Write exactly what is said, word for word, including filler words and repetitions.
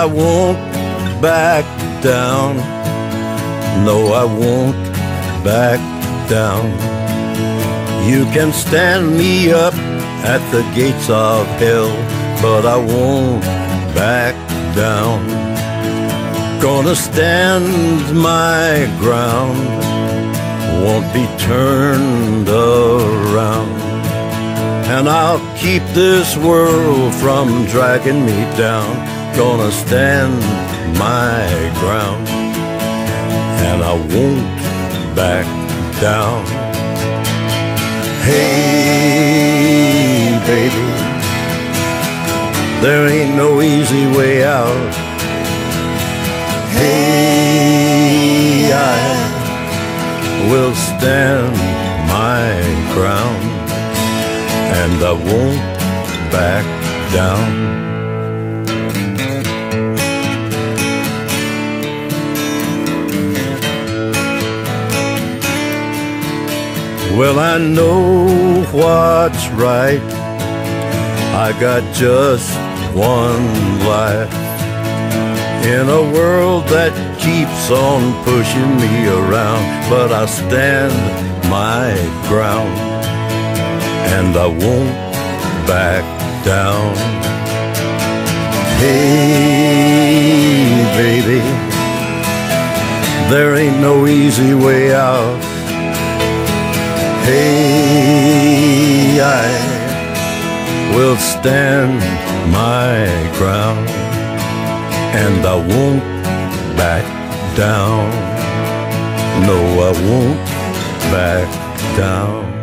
I won't back down. No, I won't back down. You can stand me up at the gates of hell, but I won't back down. Gonna stand my ground, won't be turned around. And I'll keep this world from dragging me down. Gonna stand my ground, and I won't back down. Hey, baby, there ain't no easy way out. Hey, I will stand my ground, and I won't back down. Well, I know what's right. I got just one life. In a world that keeps on pushing me around, but I stand my ground, and I won't back down. Hey, baby, there ain't no easy way out. Hey, I will stand my ground, and I won't back down. No, I won't back down.